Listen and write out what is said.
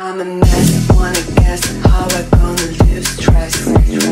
I'm a mess, wanna guess how I'm gonna lose track.